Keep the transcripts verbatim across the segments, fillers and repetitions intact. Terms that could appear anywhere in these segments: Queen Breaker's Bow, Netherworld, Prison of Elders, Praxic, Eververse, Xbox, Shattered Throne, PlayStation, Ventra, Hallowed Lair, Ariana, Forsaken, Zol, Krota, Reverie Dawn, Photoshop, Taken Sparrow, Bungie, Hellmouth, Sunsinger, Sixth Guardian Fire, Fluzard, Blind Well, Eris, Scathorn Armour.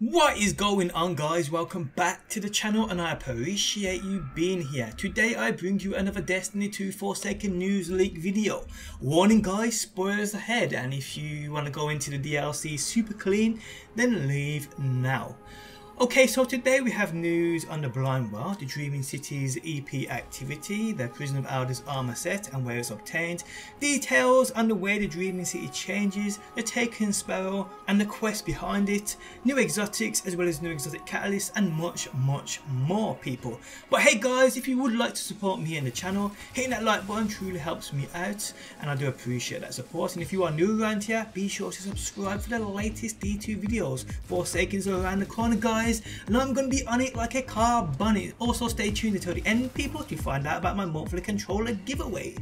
What is going on, guys? Welcome back to the channel, and I appreciate you being here. Today I bring you another Destiny two Forsaken news leak video. Warning guys, spoilers ahead, and if you want to go into the D L C super clean, then leave now. Okay, so today we have news on the Blind Well, the Dreaming City's E P activity, the Prison of Elders armour set and where it's obtained, details on the way the Dreaming City changes, the Taken Sparrow and the quest behind it, new exotics as well as new exotic catalysts, and much, much more, people. But hey guys, if you would like to support me and the channel, hitting that like button truly helps me out, and I do appreciate that support. And if you are new around here, be sure to subscribe for the latest D two videos. Forsaken's around the corner, guys, and I'm going to be on it like a car bunny. Also stay tuned until the end, people, to find out about my monthly controller giveaway.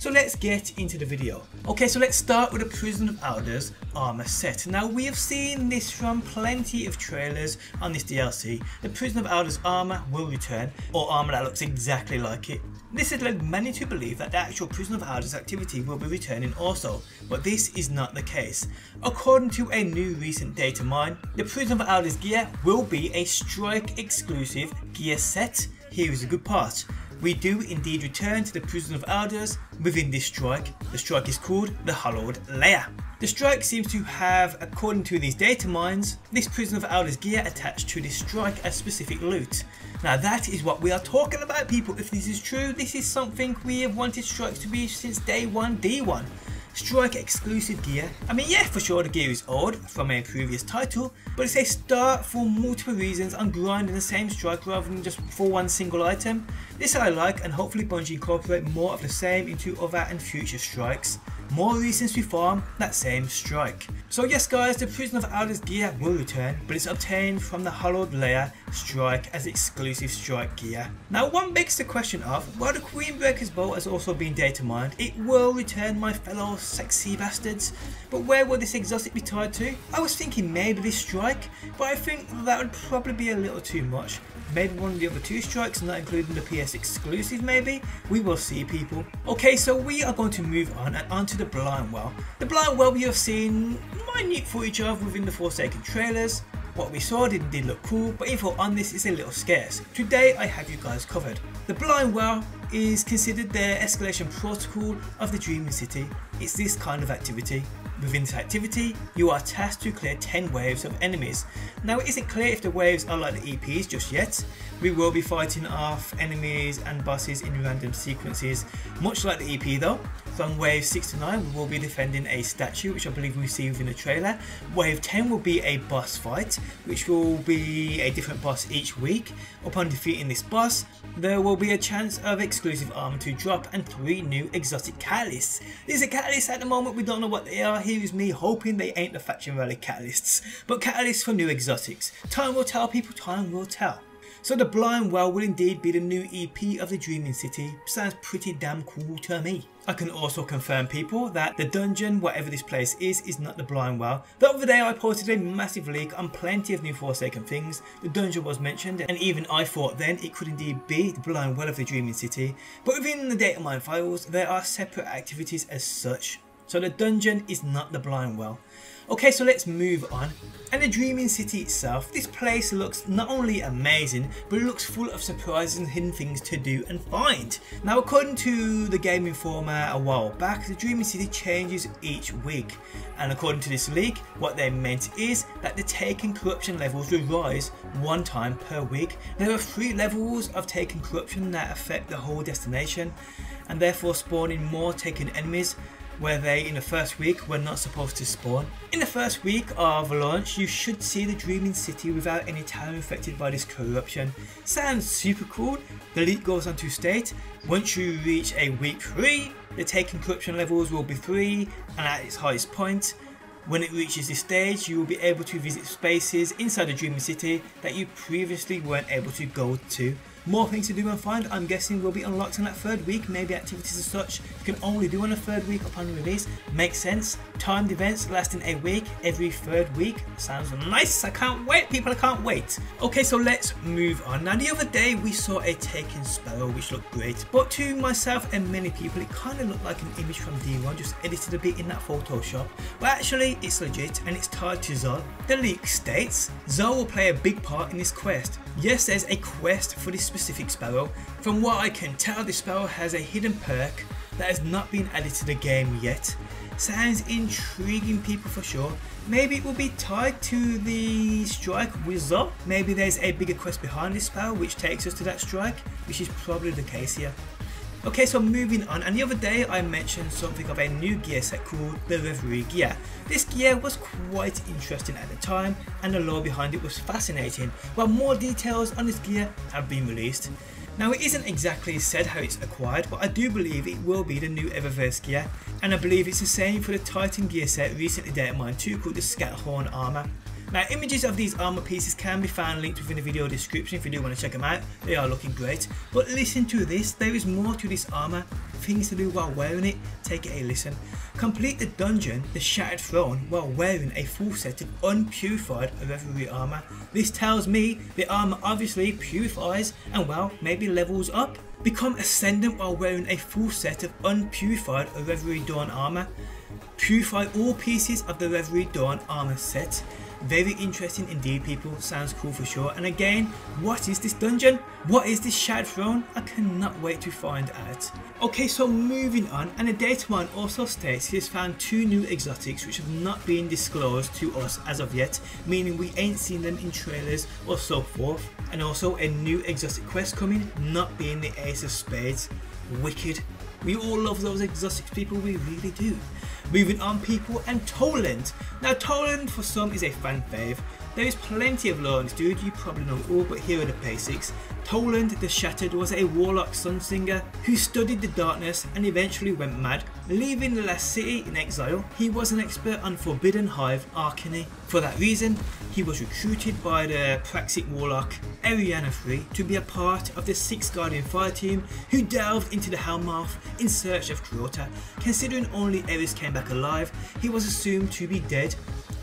So let's get into the video. Okay, so let's start with the Prison of Elders armor set. Now we have seen this from plenty of trailers on this D L C. The Prison of Elders armor will return, or armor that looks exactly like it. This has led many to believe that the actual Prison of Elders activity will be returning also, but this is not the case. According to a new recent data mine, the Prison of Elders gear will be be a Strike exclusive gear set. Here is a good part. We do indeed return to the Prison of Elders within this Strike. The Strike is called the Hallowed Lair. The Strike seems to have, according to these data mines, this Prison of Elders gear attached to this Strike as specific loot. Now that is what we are talking about, people. If this is true, this is something we have wanted Strikes to be since day one, D one. Strike exclusive gear. I mean, yeah, for sure the gear is old from a previous title, but it's a start for multiple reasons on grinding the same Strike rather than just for one single item. This I like, and hopefully Bungie incorporate more of the same into other and future Strikes. More reasons to farm that same Strike. So yes guys, the Prison of Elders gear will return, but it's obtained from the Hallowed Lair Strike as exclusive Strike gear. Now one begs the question of, while the Queen Breaker's Bow has also been data mined, it will return, my fellow sexy bastards, but where will this exotic be tied to? I was thinking maybe this Strike, but I think that would probably be a little too much. Maybe one of the other two Strikes, not including the P S exclusive maybe? We will see, people. Okay, so we are going to move on and onto the Blind Well. The Blind Well we have seen minute footage of within the Forsaken trailers. What we saw did, did look cool, but info on this is a little scarce. Today I have you guys covered. The Blind Well is considered the escalation protocol of the Dreaming City. It's this kind of activity. Within this activity, you are tasked to clear ten waves of enemies. Now it isn't clear if the waves are like the E Ps just yet. We will be fighting off enemies and bosses in random sequences, much like the E P though. From wave six to nine we will be defending a statue, which I believe we see within the trailer. Wave ten will be a boss fight, which will be a different boss each week. Upon defeating this boss, there will be a chance of exclusive armor to drop and three new exotic catalysts. These are catalysts at the moment, we don't know what they are. Here is me hoping they ain't the faction relic catalysts, but catalysts for new exotics. Time will tell, people, time will tell. So the Blind Well will indeed be the new E P of the Dreaming City. Sounds pretty damn cool to me. I can also confirm, people, that the dungeon, whatever this place is, is not the Blind Well. The other day I posted a massive leak on plenty of new Forsaken things. The dungeon was mentioned, and even I thought then it could indeed be the Blind Well of the Dreaming City. But within the datamine files, there are separate activities as such. So the dungeon is not the Blind Well. Okay, so let's move on. And the Dreaming City itself, this place looks not only amazing, but it looks full of surprises and hidden things to do and find. Now according to the Game Informer a while back, the Dreaming City changes each week. And according to this leak, what they meant is that the Taken Corruption levels will rise one time per week. There are three levels of Taken Corruption that affect the whole destination, and therefore spawning more Taken enemies where they in the first week were not supposed to spawn. In the first week of launch, you should see the Dreaming City without any town affected by this corruption. Sounds super cool. The leak goes on to state, once you reach a week three, the Taken Corruption levels will be three and at its highest point. When it reaches this stage, you will be able to visit spaces inside the Dreaming City that you previously weren't able to go to. More things to do and find, I'm guessing, will be unlocked in that third week. Maybe activities as such you can only do on a third week upon release. Makes sense. Timed events lasting a week every third week. Sounds nice. I can't wait, people. I can't wait. Okay, so let's move on. Now, the other day we saw a Taken Sparrow, which looked great. But to myself and many people, it kind of looked like an image from D one, just edited a bit in that Photoshop. But actually, it's legit and it's tied to Zol. The leak states, Zol will play a big part in this quest. Yes, there's a quest for this specific sparrow. From what I can tell, this sparrow has a hidden perk that has not been added to the game yet. Sounds intriguing, people, for sure. Maybe it will be tied to the strike with Zol. Maybe there's a bigger quest behind this sparrow which takes us to that strike, which is probably the case here. Okay, so moving on, and the other day I mentioned something of a new gear set called the Reverie gear. This gear was quite interesting at the time, and the lore behind it was fascinating, but more details on this gear have been released. Now, it isn't exactly said how it's acquired, but I do believe it will be the new Eververse gear, and I believe it's the same for the Titan gear set recently determined too, called the Scathorn Armour. Now, images of these armour pieces can be found linked within the video description if you do want to check them out. They are looking great. But listen to this, there is more to this armour, things to do while wearing it. Take a listen. Complete the dungeon, the Shattered Throne, while wearing a full set of unpurified Reverie armour. This tells me the armour obviously purifies and, well, maybe levels up. Become Ascendant while wearing a full set of unpurified Reverie Dawn armour. Purify all pieces of the Reverie Dawn armour set. Very interesting indeed, people. Sounds cool for sure. And again, what is this dungeon? What is this Shattered Throne? I cannot wait to find out. Okay, so moving on, and the data mine also states he has found two new exotics which have not been disclosed to us as of yet, meaning we ain't seen them in trailers or so forth, and also a new exotic quest coming, not being the Ace of Spades. Wicked. We all love those exotics, people, we really do. Moving on, people, and Toland. Now, Toland for some is a fan fave. There is plenty of lore on this dude, you probably know all, but here are the basics. Toland the Shattered was a warlock Sunsinger who studied the darkness and eventually went mad, leaving the last city in exile. He was an expert on Forbidden Hive Arcane. For that reason, he was recruited by the Praxic warlock Ariana the third to be a part of the Sixth Guardian Fire team, who delved into the Hellmouth in search of Krota. Considering only Eris came back alive, he was assumed to be dead.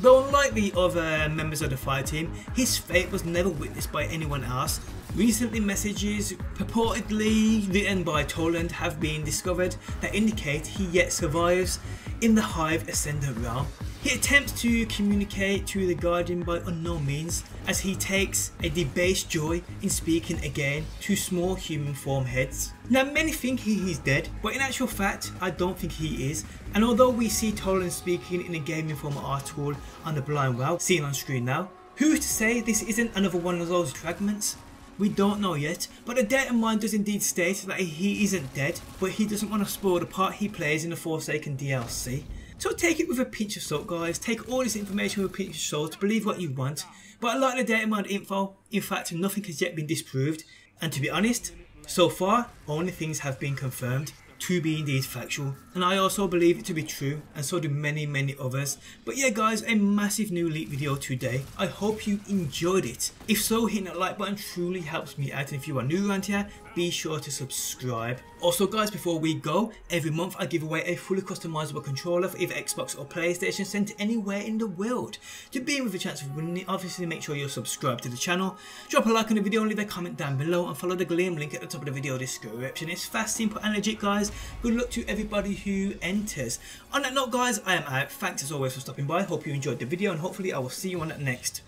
Though unlike the other members of the fire team, his fate was never witnessed by anyone else. Recently, messages purportedly written by Toland have been discovered that indicate he yet survives in the Hive Ascendant realm. He attempts to communicate to the Guardian by unknown means, as he takes a debased joy in speaking again to small human form heads. Now, many think he is dead, but in actual fact, I don't think he is. And although we see Toland speaking in a Game Informer article on the Blind Well, seen on screen now, who's to say this isn't another one of those fragments? We don't know yet, but the data mine does indeed state that he isn't dead, but he doesn't want to spoil the part he plays in the Forsaken D L C. So take it with a pinch of salt, guys. Take all this information with a pinch of salt, believe what you want. But I like the data mine info. In fact, nothing has yet been disproved. And to be honest, so far, only things have been confirmed to be indeed factual, and I also believe it to be true, and so do many many others. But yeah, guys, a massive new leak video today. I hope you enjoyed it. If so, hitting that like button truly helps me out, and if you are new around here, be sure to subscribe. Also, guys, before we go, every month I give away a fully customizable controller for either Xbox or PlayStation, sent anywhere in the world. To be with a chance of winning it, obviously make sure you're subscribed to the channel, drop a like on the video and leave a comment down below, and follow the Gleam link at the top of the video description. It's fast, simple and legit, guys. Good luck to everybody who enters. On that note, guys, I am out. Thanks as always for stopping by. Hope you enjoyed the video, and hopefully I will see you on that next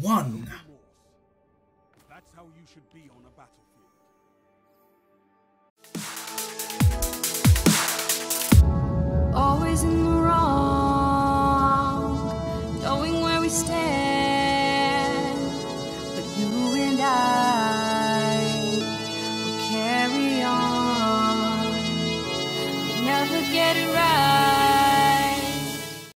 one. That's how you should be on a battlefield. Always in the wrong, knowing where we stand, but you and I will carry on, we never get it right.